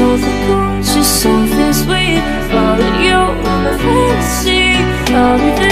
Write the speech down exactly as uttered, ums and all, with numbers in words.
so the conscious of this week, follow you in the fantasy.